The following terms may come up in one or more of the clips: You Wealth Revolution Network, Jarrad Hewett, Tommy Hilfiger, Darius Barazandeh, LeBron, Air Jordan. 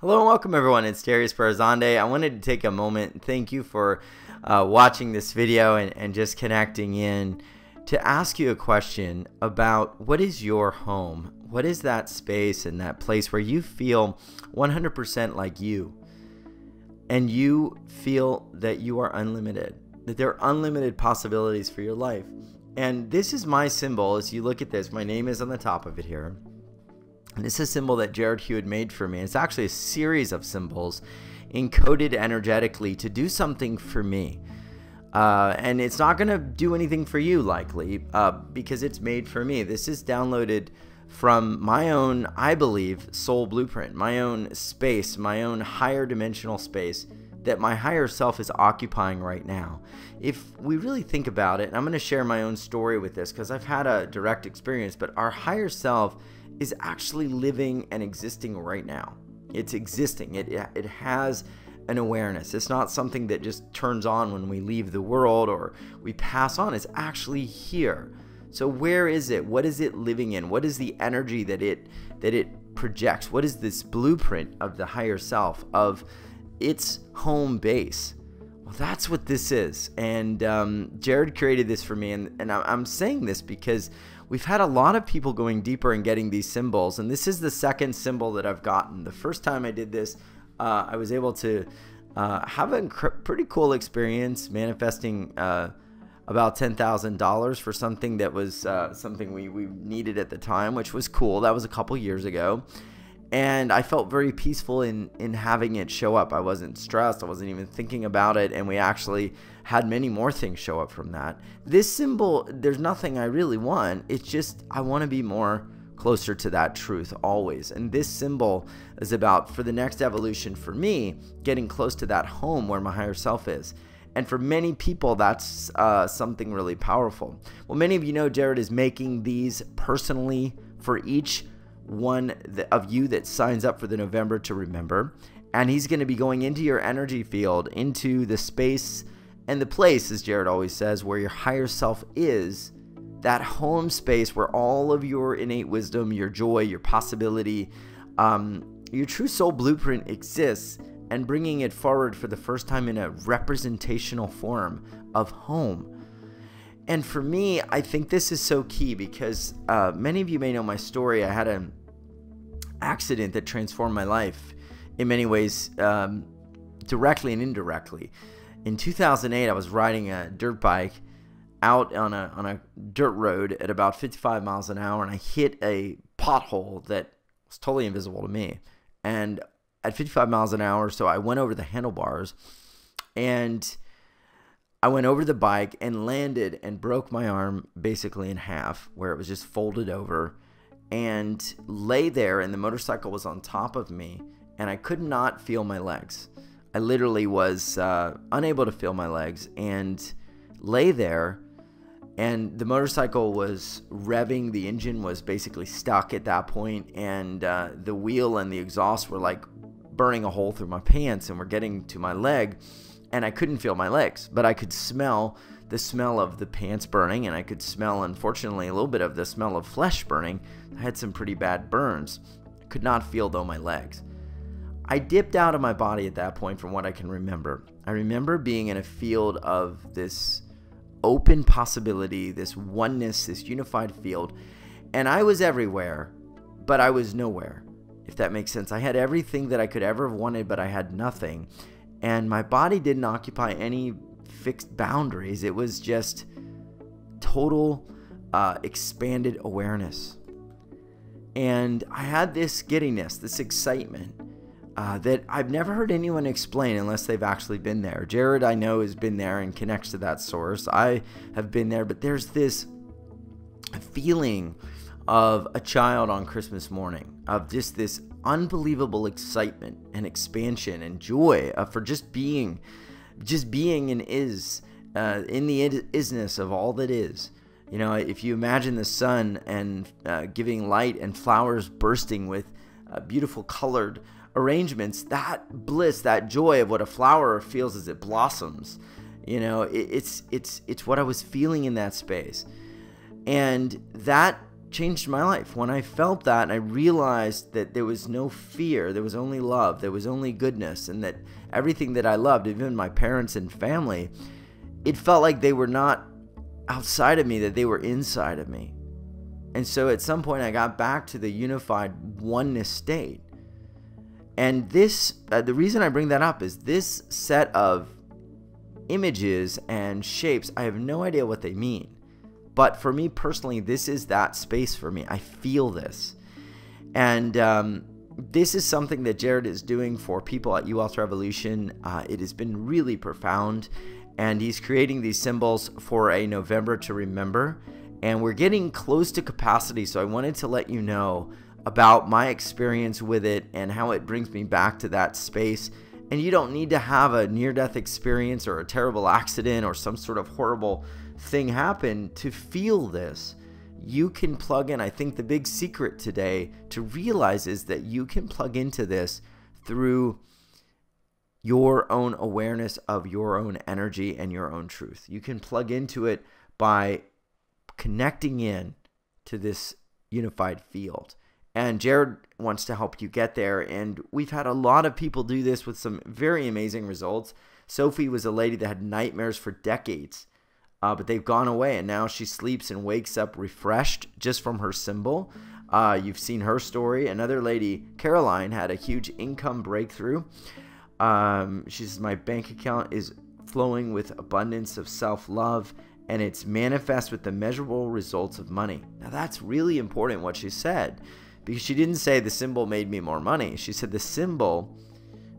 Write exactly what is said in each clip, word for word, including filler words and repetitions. Hello and welcome everyone, it's Darius Barazandeh. I wanted to take a moment and thank you for uh, watching this video and, and just connecting in to ask you a question about what is your home? What is that space and that place where you feel one hundred percent like you and you feel that you are unlimited, that there are unlimited possibilities for your life? And this is my symbol. As you look at this, my name is on the top of it here. And this is a symbol that Jarrad Hewett made for me. It's actually a series of symbols encoded energetically to do something for me. Uh, and it's not going to do anything for you, likely, uh, because it's made for me. This is downloaded from my own, I believe, soul blueprint, my own space, my own higher dimensional space that my higher self is occupying right now. If we really think about it, and I'm going to share my own story with this because I've had a direct experience, but our higher self is actually living and existing right now. It's existing. It, it has an awareness. It's not something that just turns on when we leave the world or we pass on. It's actually here. So where is it? What is it living in? What is the energy that it, that it projects? What is this blueprint of the higher self, of its home base? Well, that's what this is. And um, Jarrad created this for me. And, and I'm saying this because we've had a lot of people going deeper and getting these symbols, and this is the second symbol that I've gotten. The first time I did this, uh, I was able to uh, have a pretty cool experience manifesting uh, about ten thousand dollars for something that was uh, something we, we needed at the time, which was cool. That was a couple years ago. And I felt very peaceful in, in having it show up. I wasn't stressed. I wasn't even thinking about it. And we actually had many more things show up from that. This symbol, there's nothing I really want. It's just I want to be more closer to that truth always. And this symbol is about, for the next evolution for me, getting close to that home where my higher self is. And for many people, that's uh, something really powerful. Well, many of you know Jarrad is making these personally for each one of you that signs up for the November to Remember. And he's going to be going into your energy field, into the space and the place, as Jarrad always says, where your higher self is, that home space where all of your innate wisdom, your joy, your possibility, um, your true soul blueprint exists, and bringing it forward for the first time in a representational form of home. And for me, I think this is so key because uh, many of you may know my story. I had an accident that transformed my life in many ways, um, directly and indirectly. In two thousand eight, I was riding a dirt bike out on a, on a dirt road at about fifty-five miles an hour, and I hit a pothole that was totally invisible to me. And at fifty-five miles an hour, so I went over the handlebars, and I went over the bike and landed and broke my arm basically in half, where it was just folded over, and lay there, and the motorcycle was on top of me, and I could not feel my legs. I literally was uh, unable to feel my legs and lay there, and the motorcycle was revving. The engine was basically stuck at that point, and uh, the wheel and the exhaust were like burning a hole through my pants and were getting to my leg. And I couldn't feel my legs, but I could smell the smell of the pants burning, and I could smell, unfortunately, a little bit of the smell of flesh burning. I had some pretty bad burns. I could not feel, though, my legs. I dipped out of my body at that point from what I can remember. I remember being in a field of this open possibility, this oneness, this unified field, and I was everywhere, but I was nowhere, if that makes sense. I had everything that I could ever have wanted, but I had nothing. And my body didn't occupy any fixed boundaries. It was just total uh, expanded awareness. And I had this giddiness, this excitement uh, that I've never heard anyone explain unless they've actually been there. Jarrad, I know, has been there and connects to that source. I have been there, but there's this feeling of a child on Christmas morning, of just this unbelievable excitement and expansion and joy uh, for just being, just being and is uh, in the isness of all that is. You know, if you imagine the sun and uh, giving light and flowers bursting with uh, beautiful colored arrangements, that bliss, that joy of what a flower feels as it blossoms, you know, it, it's it's it's what I was feeling in that space, and that changed my life. When I felt that and I realized that there was no fear, there was only love, there was only goodness, and that everything that I loved, even my parents and family, it felt like they were not outside of me, that they were inside of me. And so at some point I got back to the unified oneness state. And this, uh, the reason I bring that up is this set of images and shapes, I have no idea what they mean. But for me personally, this is that space for me. I feel this. And um, this is something that Jarrad is doing for people at You Wealth Revolution. Uh, it has been really profound. And he's creating these symbols for a November to remember. And we're getting close to capacity. So I wanted to let you know about my experience with it and how it brings me back to that space. And you don't need to have a near-death experience or a terrible accident or some sort of horrible thing happen to feel this. You can plug in. I think the big secret today to realize is that you can plug into this through your own awareness of your own energy and your own truth. You can plug into it by connecting in to this unified field. And Jarrad wants to help you get there. And we've had a lot of people do this with some very amazing results. Sophie was a lady that had nightmares for decades, uh, but they've gone away. And now she sleeps and wakes up refreshed just from her symbol. Uh, you've seen her story. Another lady, Caroline, had a huge income breakthrough. Um, she says, my bank account is flowing with abundance of self-love, and it's manifest with the measurable results of money. Now, that's really important what she said. Because she didn't say the symbol made me more money. She said the symbol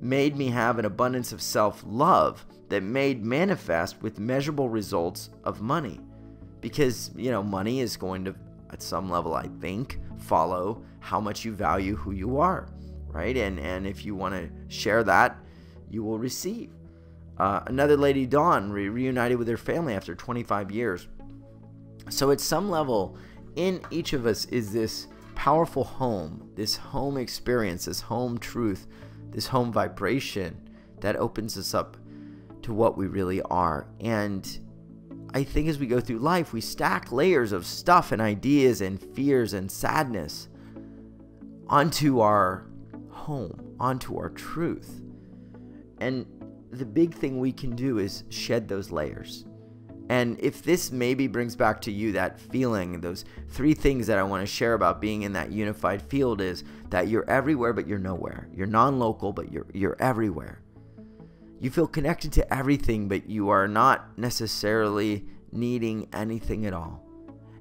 made me have an abundance of self-love that made manifest with measurable results of money. Because, you know, money is going to, at some level, I think, follow how much you value who you are, right? And, and if you want to share that, you will receive. Uh, another lady, Dawn, re reunited with her family after twenty-five years. So at some level, in each of us is this powerful home, this home experience, this home truth, this home vibration that opens us up to what we really are. And I think as we go through life, we stack layers of stuff and ideas and fears and sadness onto our home, onto our truth. And the big thing we can do is shed those layers. And if this maybe brings back to you that feeling, those three things that I want to share about being in that unified field is that you're everywhere, but you're nowhere. You're non-local, but you're, you're everywhere. You feel connected to everything, but you are not necessarily needing anything at all.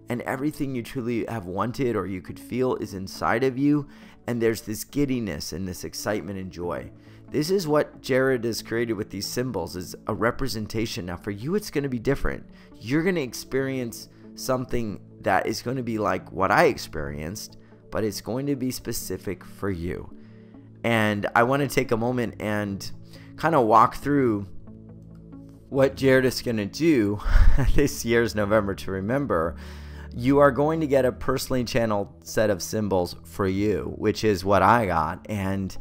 And everything you truly have wanted or you could feel is inside of you. And there's this giddiness and this excitement and joy. This is what Jarrad has created with these symbols, is a representation. Now for you, it's going to be different. You're going to experience something that is going to be like what I experienced, but it's going to be specific for you. And I want to take a moment and kind of walk through what Jarrad is going to do this year's November to Remember. You are going to get a personally channeled set of symbols for you, which is what I got. And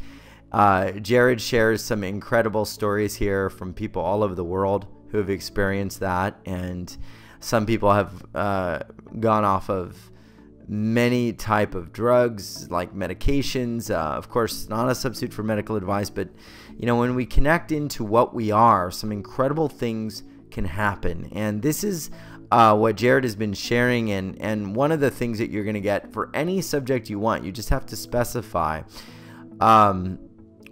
Uh, Jarrad shares some incredible stories here from people all over the world who have experienced that, and some people have uh, gone off of many type of drugs like medications. Uh, of course, not a substitute for medical advice, but you know, when we connect into what we are, some incredible things can happen. And this is uh, what Jarrad has been sharing, and and one of the things that you're going to get for any subject you want, you just have to specify Um,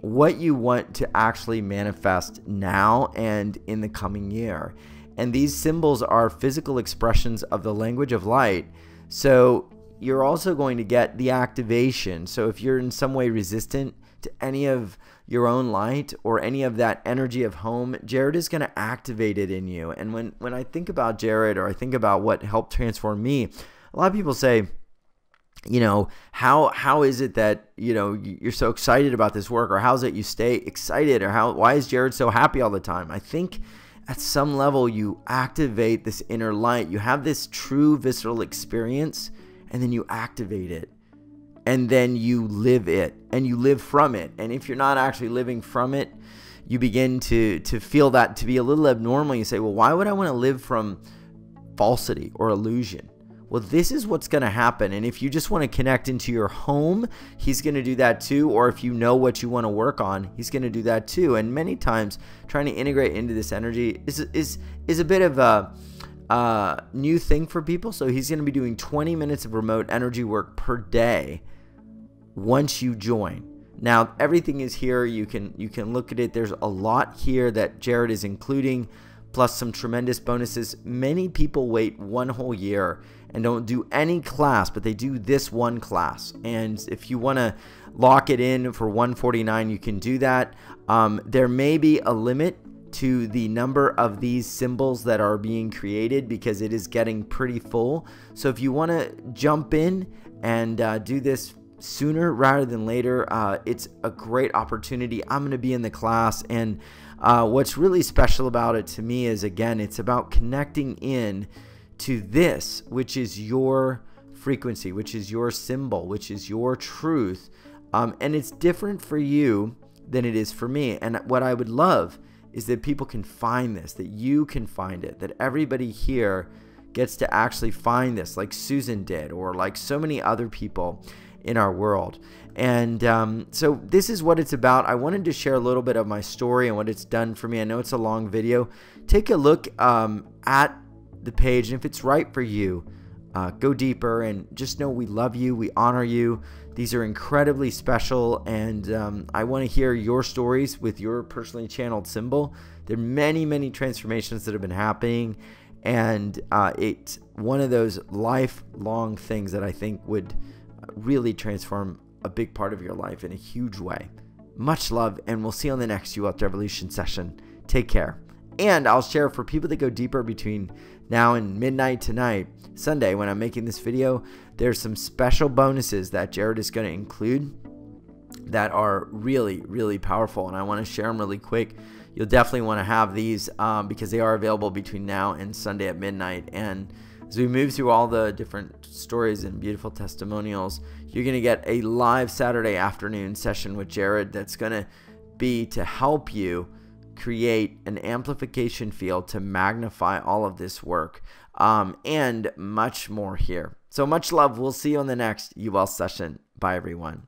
what you want to actually manifest now and in the coming year. And these symbols are physical expressions of the language of light. So you're also going to get the activation. So if you're in some way resistant to any of your own light or any of that energy of home, Jarrad is going to activate it in you. And when, when I think about Jarrad, or I think about what helped transform me, a lot of people say, you know, how how is it that, you know, you're so excited about this work, or how's it you stay excited, or how why is Jarrad so happy all the time? I think at some level you activate this inner light. You have this true visceral experience, and then you activate it, and then you live it, and you live from it. And if you're not actually living from it, you begin to to feel that to be a little abnormal. You say, well, why would I want to live from falsity or illusion? Well, this is what's going to happen. And if you just want to connect into your home, he's going to do that too. Or if you know what you want to work on, he's going to do that too. And many times trying to integrate into this energy is is is a bit of a uh, new thing for people. So he's going to be doing twenty minutes of remote energy work per day once you join. Now, everything is here. You can you can look at it. There's a lot here that Jarrad is including, plus some tremendous bonuses. Many people wait one whole year and don't do any class, but they do this one class. And if you want to lock it in for one forty-nine, you can do that. Um, there may be a limit to the number of these symbols that are being created because it is getting pretty full. So if you want to jump in and uh, do this sooner rather than later, uh, it's a great opportunity. I'm going to be in the class, and uh, what's really special about it to me is, again, it's about connecting in to this, which is your frequency, which is your symbol, which is your truth, um, and it's different for you than it is for me. And what I would love is that people can find this, that you can find it, that everybody here gets to actually find this, like Susan did, or like so many other people in our world. And um, so this is what it's about. I wanted to share a little bit of my story and what it's done for me. I know it's a long video. Take a look um, at the page, and if it's right for you, uh, go deeper, and just know we love you, we honor you. These are incredibly special, and um, I want to hear your stories with your personally channeled symbol. There are many, many transformations that have been happening, and uh, it's one of those lifelong things that I think would really transform a big part of your life in a huge way. Much love, and we'll see you on the next You Wealth Revolution session. Take care. And I'll share for people that go deeper between now and midnight tonight, Sunday, when I'm making this video, there's some special bonuses that Jarrad is going to include that are really, really powerful, and I want to share them really quick. You'll definitely want to have these um, because they are available between now and Sunday at midnight. And as we move through all the different stories and beautiful testimonials, you're going to get a live Saturday afternoon session with Jarrad that's going to be to help you create an amplification field to magnify all of this work, um, and much more here. So much love. We'll see you on the next You Wealth session. Bye, everyone.